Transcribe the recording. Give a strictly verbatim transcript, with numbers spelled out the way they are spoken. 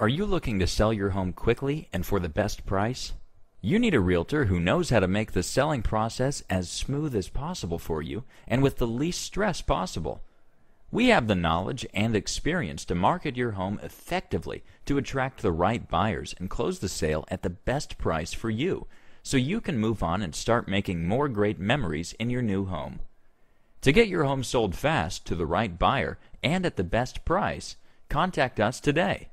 Are you looking to sell your home quickly and for the best price? You need a realtor who knows how to make the selling process as smooth as possible for you and with the least stress possible. We have the knowledge and experience to market your home effectively to attract the right buyers and close the sale at the best price for you, so you can move on and start making more great memories in your new home. To get your home sold fast to the right buyer and at the best price, contact us today.